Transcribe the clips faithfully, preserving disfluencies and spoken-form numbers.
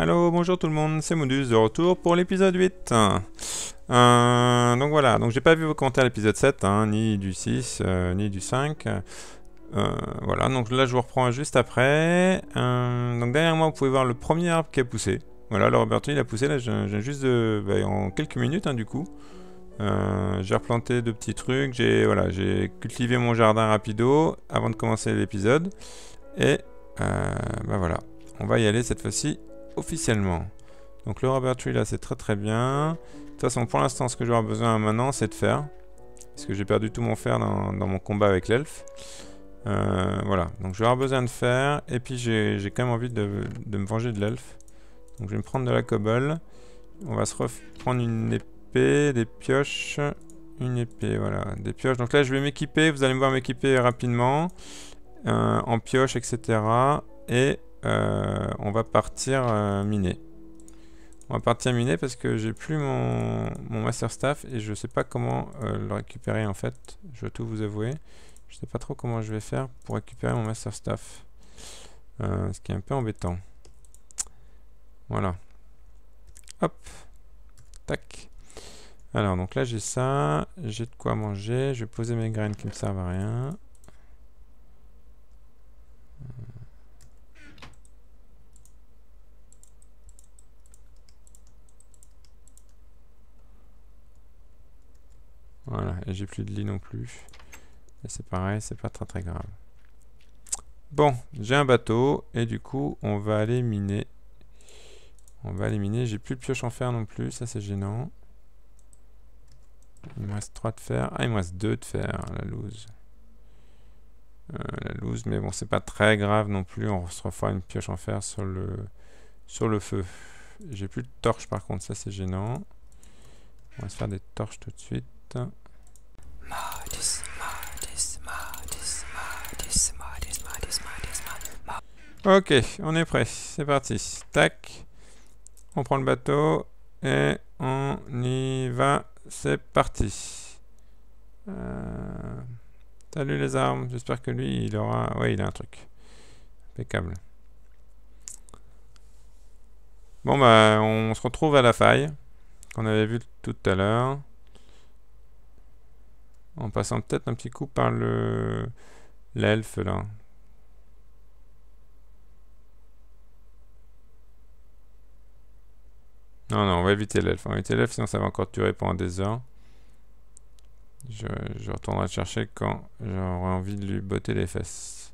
Allô, bonjour tout le monde, c'est Modus de retour pour l'épisode huit. Euh, donc voilà, donc j'ai pas vu vos commentaires à l'épisode sept, hein, ni du six, euh, ni du cinq. Euh, voilà, donc là je vous reprends juste après. Euh, donc derrière moi vous pouvez voir le premier arbre qui a poussé. Voilà, le Roberton il a poussé, là j'ai juste de, bah, en quelques minutes hein, du coup. Euh, j'ai replanté deux petits trucs, j'ai voilà, j'ai cultivé mon jardin rapido avant de commencer l'épisode. Et euh, bah voilà, on va y aller cette fois-ci. Officiellement. Donc le rubber tree là c'est très très bien. De toute façon pour l'instant ce que j'aurai besoin maintenant c'est de fer. Parce que j'ai perdu tout mon fer dans, dans mon combat avec l'elfe. Euh, voilà. Donc j'aurai besoin de fer. Et puis j'ai quand même envie de, de me venger de l'elfe. Donc je vais me prendre de la cobble. On va se reprendre une épée, des pioches. Une épée, voilà. Des pioches. Donc là je vais m'équiper. Vous allez me voir m'équiper rapidement. Euh, en pioche, et cetera. Et... Euh, on va partir euh, miner. On va partir miner parce que j'ai plus mon, mon Master Staff et je sais pas comment euh, le récupérer en fait. Je vais tout vous avouer. Je sais pas trop comment je vais faire pour récupérer mon Master Staff. Euh, ce qui est un peu embêtant. Voilà. Hop. Tac. Alors donc là j'ai ça. J'ai de quoi manger. Je vais poser mes graines qui me servent à rien. Voilà, et j'ai plus de lit non plus. Et c'est pareil, c'est pas très très grave. Bon, j'ai un bateau, et du coup, on va aller miner. On va aller miner, j'ai plus de pioche en fer non plus, ça c'est gênant. Il me reste trois de fer. Ah, il me reste deux de fer, la loose. Euh, la loose, mais bon, c'est pas très grave non plus, on se refera une pioche en fer sur le, sur le feu. J'ai plus de torches par contre, ça c'est gênant. On va se faire des torches tout de suite. Ok, on est prêt, c'est parti. Tac, on prend le bateau et on y va, c'est parti. Euh... Salut les armes, j'espère que lui il aura... Ouais, il a un truc. Impeccable. Bon bah, on se retrouve à la faille qu'on avait vue tout à l'heure. En passant peut-être un petit coup par le l'elfe là. Non, non, on va éviter l'elfe. On va éviter l'elfe, sinon ça va encore durer pendant des heures. Je, je retournerai le chercher quand j'aurai envie de lui botter les fesses.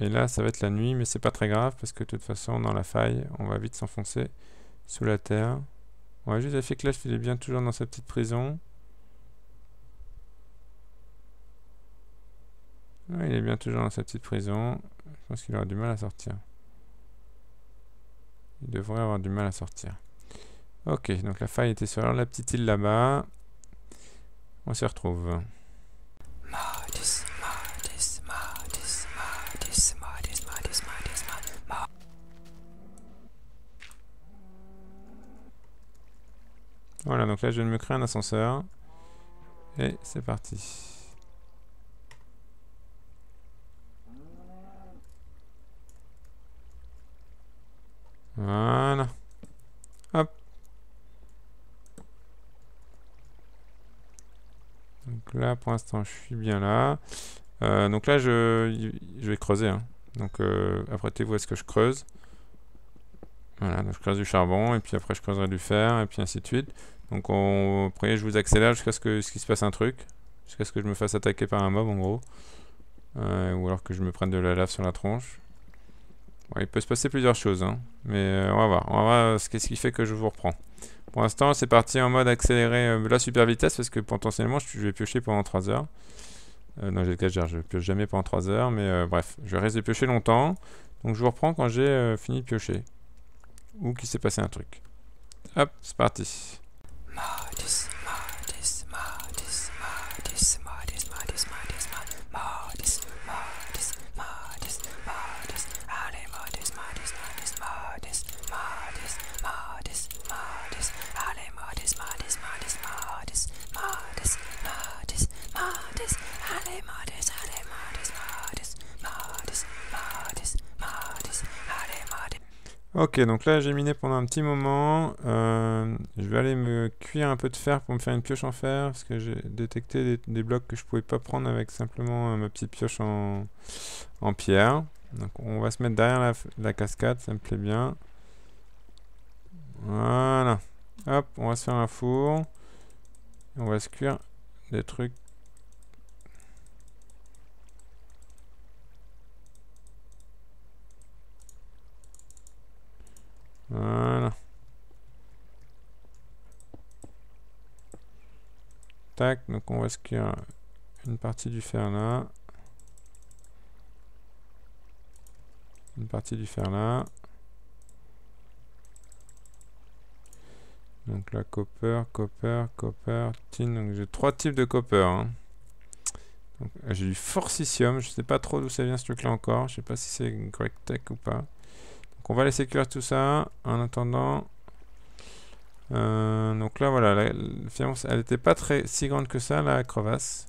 Et là, ça va être la nuit, mais c'est pas très grave parce que de toute façon, dans la faille, on va vite s'enfoncer sous la terre. On va juste vérifier que l'elfe il est bien toujours dans sa petite prison. Ah, il est bien toujours dans sa petite prison. Je pense qu'il aura du mal à sortir. Il devrait avoir du mal à sortir. Ok, donc la faille était sur la petite île là-bas. On s'y retrouve. Voilà, donc là je viens de me créer un ascenseur. Et c'est parti. Voilà. Hop. Donc là, pour l'instant, je suis bien là. Euh, donc là, je, je vais creuser. Hein. Donc euh, apprêtez-vous à ce que je creuse. Voilà, donc je creuse du charbon, et puis après je creuserai du fer, et puis ainsi de suite. Donc on... après je vous accélère jusqu'à ce que ce qu'il se passe un truc, jusqu'à ce que je me fasse attaquer par un mob en gros. Euh, ou alors que je me prenne de la lave sur la tronche. Bon, il peut se passer plusieurs choses, hein. Mais euh, on va voir, on va voir ce qu'est-ce qui fait que je vous reprends. Pour l'instant c'est parti en mode accéléré, euh, la super vitesse, parce que potentiellement je vais piocher pendant trois heures. Euh, non, j'ai le cachard, je pioche jamais pendant trois heures, mais euh, bref, je reste de piocher longtemps. Donc je vous reprends quand j'ai euh, fini de piocher. Ou qu'il s'est passé un truc. Hop, c'est parti. Modus, modus, modus, modus, modus, modus, modus, modus, modus, modus, modus, allez, modus, modus, modus, modus, modus, modus, modus, allez, modus, modus, modus, modus, modus, modus, modus, allez, modus, allez, modus, modus, modus, modus, modus, modus, Ok, donc là j'ai miné pendant un petit moment. Euh, je vais aller me cuire un peu de fer pour me faire une pioche en fer, parce que j'ai détecté des, des blocs que je pouvais pas prendre avec simplement euh, ma petite pioche en, en pierre. Donc on va se mettre derrière la, la cascade, ça me plaît bien. Voilà. Hop, on va se faire un four. On va se cuire des trucs. Voilà. Tac, donc on va se cuire une partie du fer là. Une partie du fer là. Donc là, copper, copper, copper, tin. Donc j'ai trois types de copper. Hein. J'ai du forcicium. Je sais pas trop d'où ça vient ce truc-là encore. Je sais pas si c'est grec tech ou pas. Donc on va laisser cuire tout ça en attendant. Euh, donc là, voilà. La, finalement, elle n'était pas très si grande que ça, la crevasse.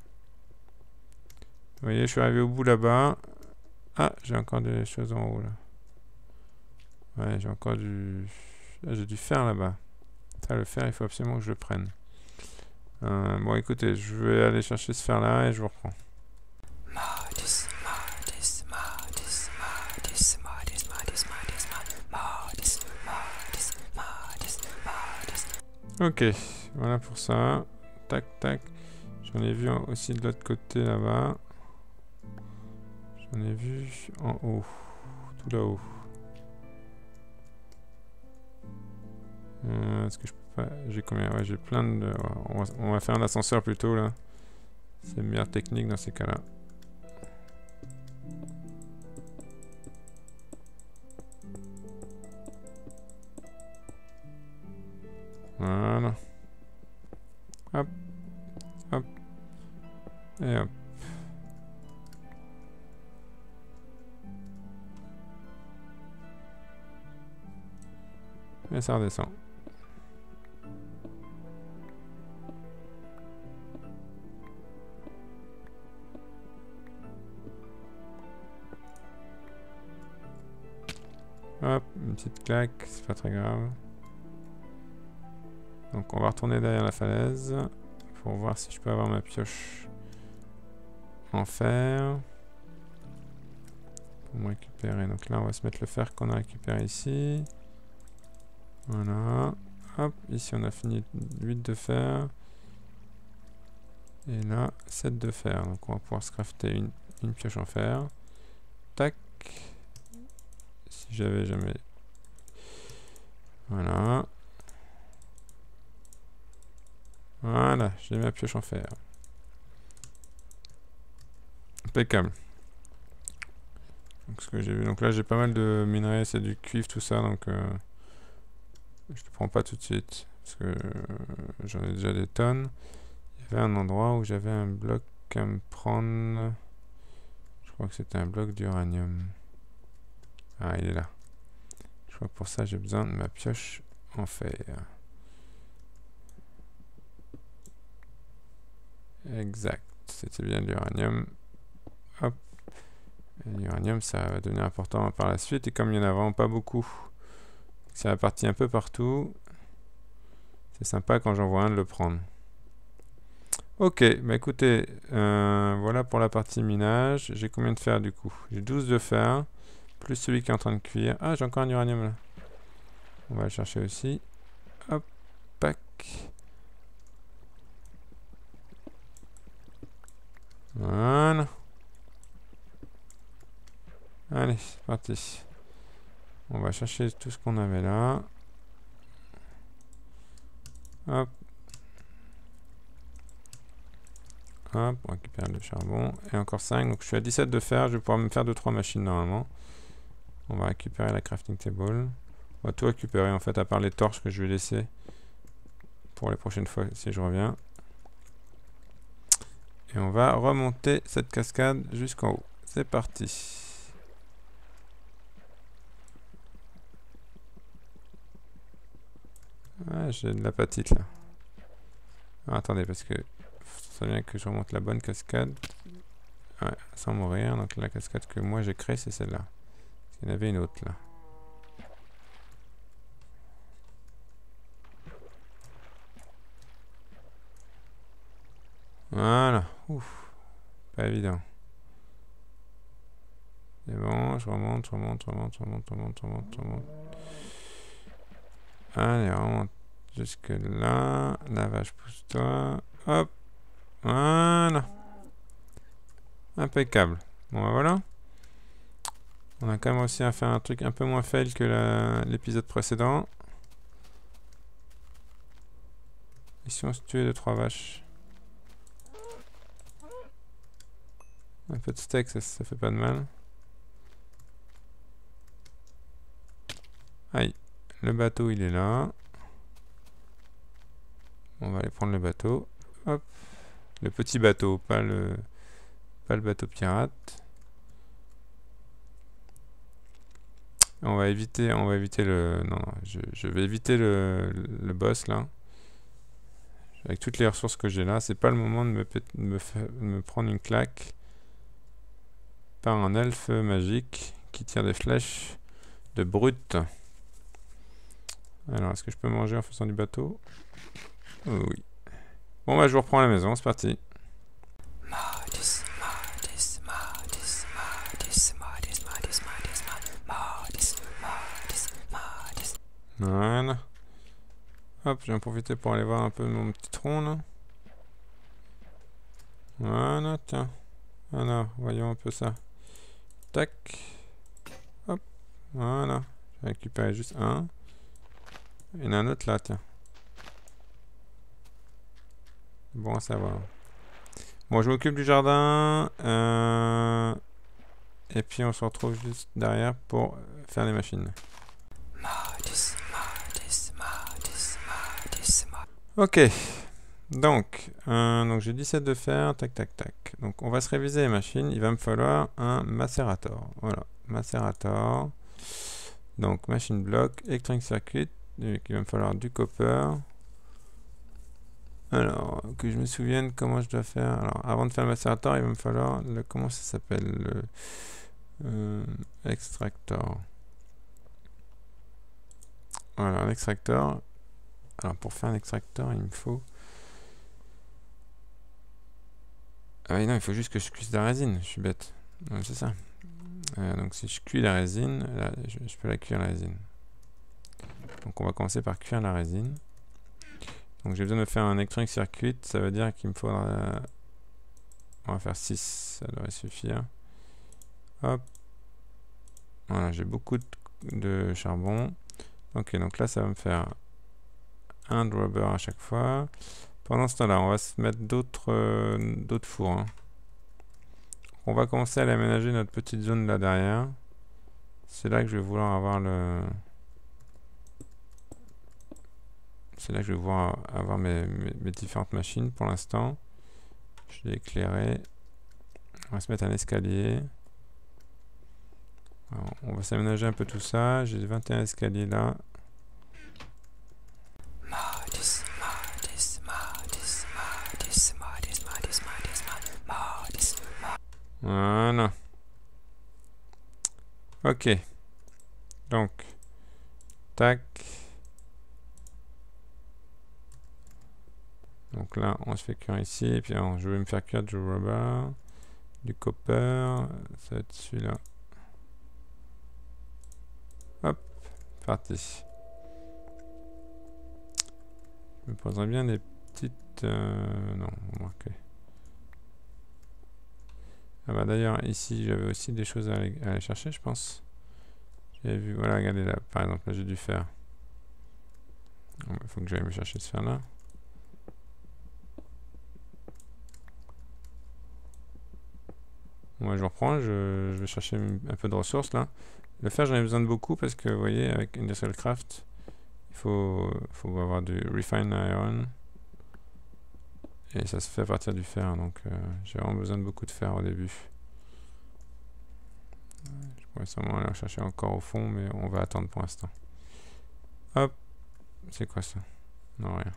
Vous voyez, je suis arrivé au bout là-bas. Ah, j'ai encore des choses en haut là. Ouais, j'ai encore du. Ah, j'ai du fer là-bas. Ça, le fer, il faut absolument que je le prenne. Euh, bon, écoutez, je vais aller chercher ce fer là et je vous reprends. Modus, modus, modus, modus, modus, modus, modus, modus, modus, modus. Ok, voilà pour ça. Tac, tac. J'en ai vu aussi de l'autre côté là-bas. J'en ai vu en haut, tout là-haut. Euh, Est-ce que je peux pas... J'ai combien? Ouais, j'ai plein de... On va, on va faire un ascenseur plutôt là. C'est la meilleure technique dans ces cas-là. Voilà. Hop. Hop. Et hop. Et ça redescend. Hop, une petite claque, c'est pas très grave. Donc on va retourner derrière la falaise pour voir si je peux avoir ma pioche en fer pour me récupérer. Donc là on va se mettre le fer qu'on a récupéré ici. Voilà. Hop, ici on a fini huit de fer. Et là, sept de fer. Donc on va pouvoir se crafter une, une pioche en fer. Tac. Si j'avais jamais... Voilà. Voilà, j'ai ma pioche en fer. Impeccable. Donc ce que j'ai vu, donc là j'ai pas mal de minerais, c'est du cuivre, tout ça, donc euh, je le prends pas tout de suite, parce que euh, j'en ai déjà des tonnes. Il y avait un endroit où j'avais un bloc à me prendre. Je crois que c'était un bloc d'uranium. Ah, il est là. Je crois que pour ça, j'ai besoin de ma pioche en fer. Exact. C'était bien l'uranium. Hop. L'uranium, ça va devenir important par la suite. Et comme il n'y en a vraiment pas beaucoup, ça répartit un peu partout. C'est sympa quand j'en vois un de le prendre. Ok. Bah écoutez, euh, voilà pour la partie minage. J'ai combien de fer du coup? J'ai douze de fer. Plus celui qui est en train de cuire. Ah, j'ai encore un uranium là. On va le chercher aussi. Hop, pack. Voilà. Allez, c'est parti. On va chercher tout ce qu'on avait là. Hop. Hop, on récupère le charbon. Et encore cinq. Donc je suis à dix-sept de fer. Je vais pouvoir me faire deux trois machines normalement. On va récupérer la crafting table. On va tout récupérer en fait, à part les torches que je vais laisser pour les prochaines fois si je reviens. Et on va remonter cette cascade jusqu'en haut. C'est parti. Ah, j'ai de l'apatite là. Ah, attendez, parce que ça vient que je remonte la bonne cascade. Ouais, sans mourir. Donc la cascade que moi j'ai créée, c'est celle-là. Il y en avait une autre là. Voilà. Ouf. Pas évident. C'est bon, je remonte, je remonte, je remonte, je remonte, je remonte, je remonte, je remonte. Allez, remonte jusque là. Lavage, pousse-toi. Hop. Voilà. Impeccable. Bon, ben voilà. On a quand même réussi à faire un truc un peu moins fail que l'épisode précédent. Ici, on se tuait deux, trois vaches. Un peu de steak, ça, ça fait pas de mal. Aïe, le bateau il est là. On va aller prendre le bateau. Hop, le petit bateau, pas le, pas le bateau pirate. On va éviter, on va éviter le, non, non je, je vais éviter le, le boss là. Avec toutes les ressources que j'ai là, c'est pas le moment de me, me, me prendre une claque par un elfe magique qui tire des flèches de brutes. Alors, est-ce que je peux manger en faisant du bateau? Oui. Bon, bah, je vous reprends à la maison, c'est parti. Modus, Modus, Modus, Modus, Modus, Modus, Modus, Modus, Modus. Voilà. Hop, je vais en profiter pour aller voir un peu mon petit tronc, là. Voilà, tiens. Alors, voyons un peu ça. Tac. Hop. Voilà. Je vais récupérer juste un. Il y en a un autre là, tiens. Bon à savoir. Bon, je m'occupe du jardin. Euh, et puis on se retrouve juste derrière pour faire les machines. Modus, Modus, Modus, Modus, Modus. Ok. Donc, euh, donc j'ai dix-sept de fer. Tac, tac, tac. Donc on va se réviser les machines. Il va me falloir un macérator. Voilà. Macérator. Donc machine block, electronic circuit. Donc, il va me falloir du copper. Alors, que je me souvienne comment je dois faire. Alors, avant de faire le macérator, il va me falloir le... Comment ça s'appelle? Le... Euh, extractor. Voilà, un extractor. Alors, pour faire un extractor, il me faut... Ah oui, non, il faut juste que je cuise la résine. Je suis bête. C'est ça. Euh, donc, si je cuis la résine, là, je, je peux la cuire, la résine. Donc on va commencer par cuire la résine. Donc j'ai besoin de faire un electronic circuit, ça veut dire qu'il me faudra... On va faire six, ça devrait suffire. Hop. Voilà, j'ai beaucoup de, de charbon. Ok, donc là ça va me faire un dropper à chaque fois. Pendant ce temps-là, on va se mettre d'autres euh, d'autres fours. Hein. On va commencer à aménager notre petite zone là derrière. C'est là que je vais vouloir avoir le... C'est là que je vais voir avoir mes, mes, mes différentes machines pour l'instant. Je l'ai éclairé. On va se mettre un escalier. Alors, on va s'aménager un peu tout ça. J'ai vingt et un escaliers là. Modus, Modus, Modus, Modus, Modus, Modus, Modus, Modus. Voilà. Ok. Donc. Tac. Donc là, on se fait cuire ici, et puis alors, je vais me faire cuire du rubber, du copper, ça va être celui-là. Hop, parti. Je me poserai bien des petites... Euh, non, remarquez. Ah bah d'ailleurs, ici, j'avais aussi des choses à aller, à aller chercher, je pense. J'avais vu, voilà, regardez là, par exemple, là j'ai du fer. Il faut que j'aille me chercher ce fer-là. Moi je reprends, je, je vais chercher un peu de ressources là. Le fer j'en ai besoin de beaucoup parce que vous voyez avec Industrial Craft, il faut, faut avoir du Refined Iron. Et ça se fait à partir du fer, donc euh, j'ai vraiment besoin de beaucoup de fer au début. Je pourrais sûrement aller en chercher encore au fond, mais on va attendre pour l'instant. Hop, c'est quoi ça? Non, rien.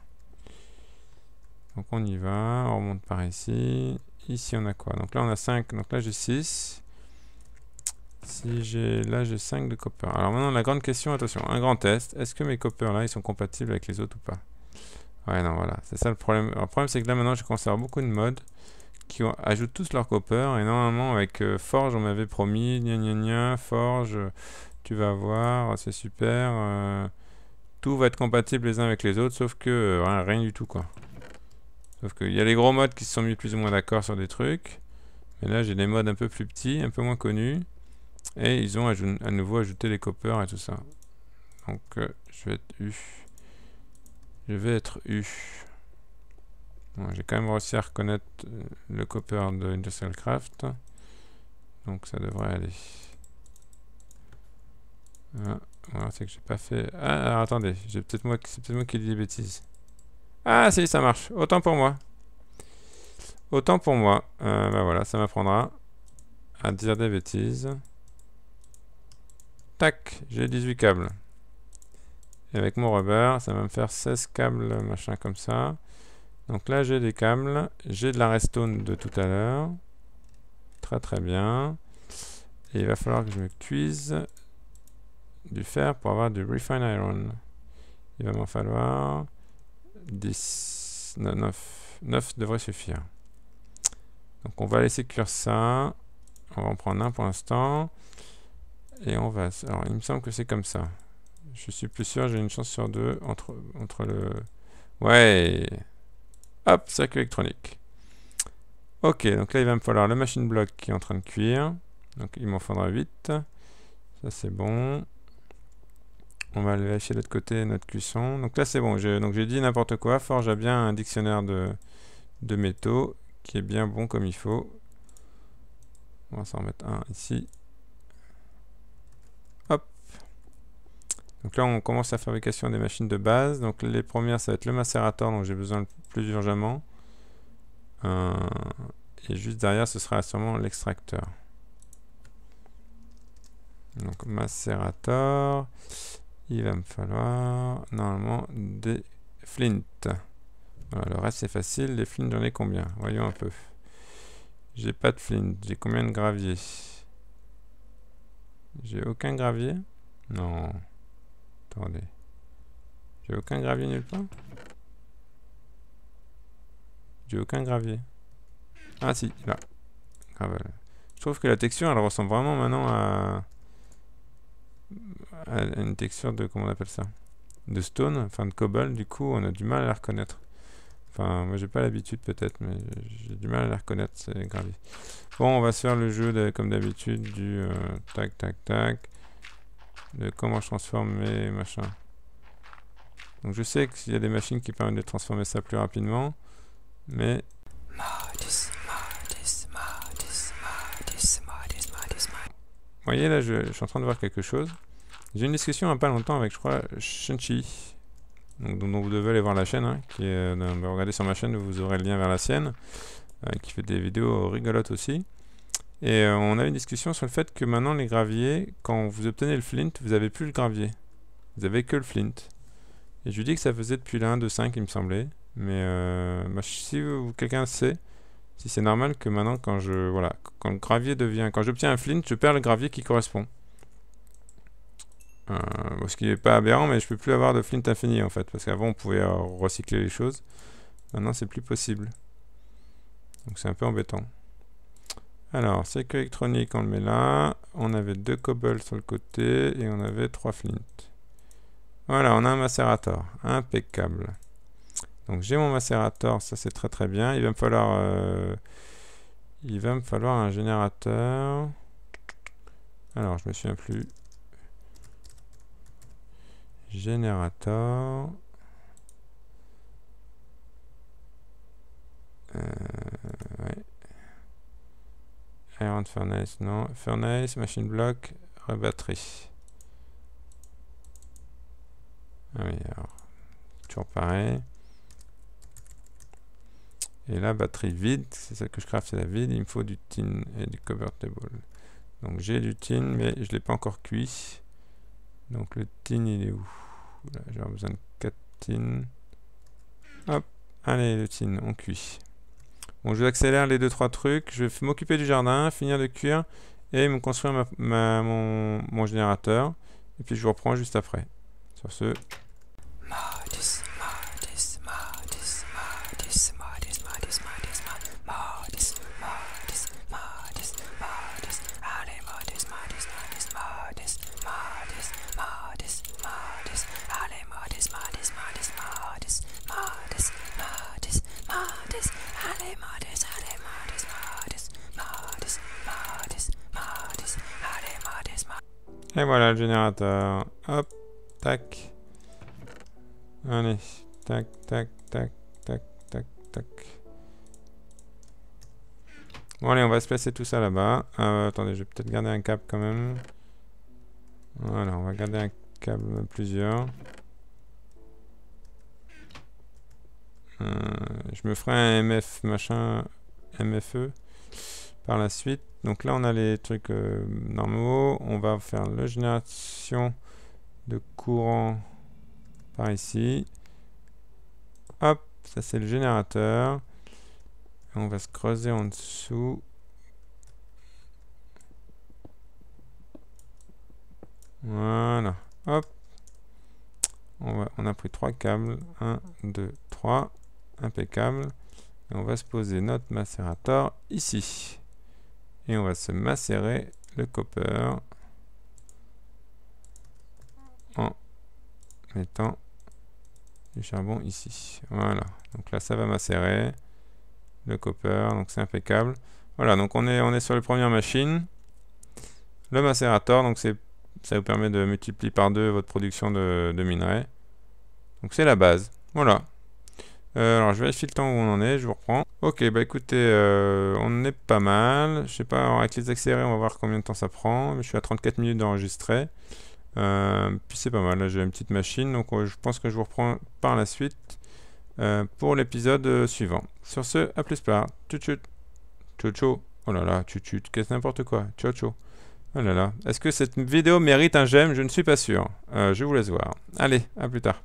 Donc on y va, on remonte par ici. Ici on a quoi? Donc là on a cinq, donc là j'ai six. Si j'ai... Là j'ai cinq de copper. Alors maintenant la grande question, attention, un grand test. Est-ce que mes copper là ils sont compatibles avec les autres ou pas? Ouais, non, voilà. C'est ça le problème. Alors, le problème, c'est que là, maintenant, je conserve beaucoup de mods qui ont, ajoutent tous leur copper. Et normalement, avec euh, Forge, on m'avait promis, gna gna gna, Forge, tu vas voir, c'est super. Euh, tout va être compatible les uns avec les autres, sauf que euh, rien, rien du tout, quoi. Sauf qu'il y a les gros mods qui se sont mis plus ou moins d'accord sur des trucs. Mais là, j'ai des mods un peu plus petits, un peu moins connus. Et ils ont à nouveau ajouté les coppers et tout ça. Donc, euh, je vais être U. Je vais être U. Bon, j'ai quand même réussi à reconnaître le copper de Industrial Craft. Donc, ça devrait aller. Ah, voilà, c'est que j'ai pas fait... Ah, alors, attendez. C'est peut-être moi, peut-être moi qui dis des bêtises. Ah, si, ça marche. Autant pour moi. Autant pour moi. Euh, bah voilà, ça m'apprendra à dire des bêtises. Tac, j'ai dix-huit câbles. Et avec mon rubber, ça va me faire seize câbles, machin comme ça. Donc là, j'ai des câbles. J'ai de la redstone de tout à l'heure. Très très bien. Et il va falloir que je me cuise du fer pour avoir du refined iron. Il va m'en falloir dix, neuf. neuf devrait suffire. Donc on va laisser cuire ça. On va en prendre un pour l'instant. Et on va... Alors il me semble que c'est comme ça. Je suis plus sûr, j'ai une chance sur deux entre, entre le... Ouais! Hop, circuit électronique. Ok, donc là il va me falloir le machine block qui est en train de cuire. Donc il m'en faudra huit. Ça c'est bon. On va aller vérifier de l'autre côté notre cuisson. Donc là c'est bon, donc j'ai dit n'importe quoi. Forge a bien un dictionnaire de, de métaux qui est bien bon comme il faut. On va s'en mettre un ici. Hop. Donc là on commence la fabrication des machines de base. Donc les premières ça va être le macérateur dont j'ai besoin le plus urgemment. Euh, et juste derrière ce sera sûrement l'extracteur. Donc macérateur. Il va me falloir normalement des flint. Voilà, le reste c'est facile. Les flint j'en ai combien? Voyons un peu. J'ai pas de flint. J'ai combien de gravier? J'ai aucun gravier? Non. Attendez. J'ai aucun gravier nulle part? J'ai aucun gravier. Ah si, là. Gravel. Je trouve que la texture elle ressemble vraiment maintenant à... à une texture de, comment on appelle ça, de stone, enfin de cobble. Du coup on a du mal à la reconnaître. Enfin moi j'ai pas l'habitude peut-être, mais j'ai du mal à la reconnaître, c'est grave. Bon, on va se faire le jeu de, comme d'habitude du euh, tac tac tac de comment je transforme mes machins. Donc je sais qu'il y a des machines qui permettent de transformer ça plus rapidement, mais Modus, Modus, Modus, Modus, Modus, Modus, Modus. Vous voyez là je, je suis en train de voir quelque chose. J'ai eu une discussion il n'y a pas longtemps avec, je crois, Shin-Chi, donc, dont vous devez aller voir la chaîne, hein, qui est, ben, regardez sur ma chaîne, vous aurez le lien vers la sienne, euh, qui fait des vidéos rigolotes aussi. Et euh, on a eu une discussion sur le fait que maintenant les graviers, quand vous obtenez le flint, vous n'avez plus le gravier. Vous n'avez que le flint. Et je lui dis que ça faisait depuis l'un de cinq, il me semblait. Mais euh, bah, si quelqu'un sait, si c'est normal que maintenant, quand je, voilà, quand le gravier devient, quand j'obtiens un flint, je perds le gravier qui correspond. Euh, bon, ce qui n'est pas aberrant, mais je peux plus avoir de flint infini en fait, parce qu'avant on pouvait euh, recycler les choses, maintenant c'est plus possible, donc c'est un peu embêtant. Alors c'est que électronique, on le met là. On avait deux cobbles sur le côté et on avait trois flint. Voilà, on a un macérateur impeccable. Donc j'ai mon macérateur, ça c'est très très bien. Il va me falloir euh, il va me falloir un générateur. Alors je me souviens plus. Générateur. Euh, ouais. Iron furnace, non. Furnace, machine block, rebatterie. Ah oui, alors. Toujours pareil. Et la batterie vide, c'est celle que je crafte, c'est la vide. Il me faut du tin et du cover table. Donc j'ai du tin, mais je ne l'ai pas encore cuit. Donc le tin il est où? J'ai besoin de quatre tins. Hop, allez le tin, on cuit. Bon, je vous accélère les deux trois trucs. Je vais m'occuper du jardin, finir de cuire et me construire ma, ma, mon, mon générateur. Et puis je vous reprends juste après. Sur ce... Modus, Modus, Modus. Et voilà le générateur. Hop, tac. Allez, tac, tac, tac, tac, tac, tac. Bon allez, on va se placer tout ça là-bas. Euh, attendez, je vais peut-être garder un câble quand même. Voilà, on va garder un câble plusieurs. Euh, je me ferai un M F machin, M F E par la suite. Donc là on a les trucs euh, normaux. On va faire la génération de courant par ici. Hop, ça c'est le générateur. Et on va se creuser en dessous. Voilà, hop. On, va, on a pris trois câbles. un, deux, trois. Impeccable. Et on va se poser notre macérateur ici. Et on va se macérer le copper en mettant du charbon ici. Voilà. Donc là, ça va macérer le copper. Donc c'est impeccable. Voilà. Donc on est, on est sur les premières machines. Le macérateur. Donc c'est, ça vous permet de multiplier par deux votre production de, de minerais. Donc c'est la base. Voilà. Euh, alors je vérifie le temps où on en est, je vous reprends. Ok, bah écoutez, euh, on est pas mal. Je sais pas, alors avec les accélérés, on va voir combien de temps ça prend. Je suis à trente-quatre minutes d'enregistrer. Euh, puis c'est pas mal, là j'ai une petite machine, donc euh, je pense que je vous reprends par la suite euh, pour l'épisode suivant. Sur ce, à plus tard. Tchou tchou. Tchou tchou. Oh là là, tchou tchou, qu'est-ce n'importe quoi. Tchou tchou. Oh là là. Est-ce que cette vidéo mérite un j'aime? Je ne suis pas sûr. Euh, je vous laisse voir. Allez, à plus tard.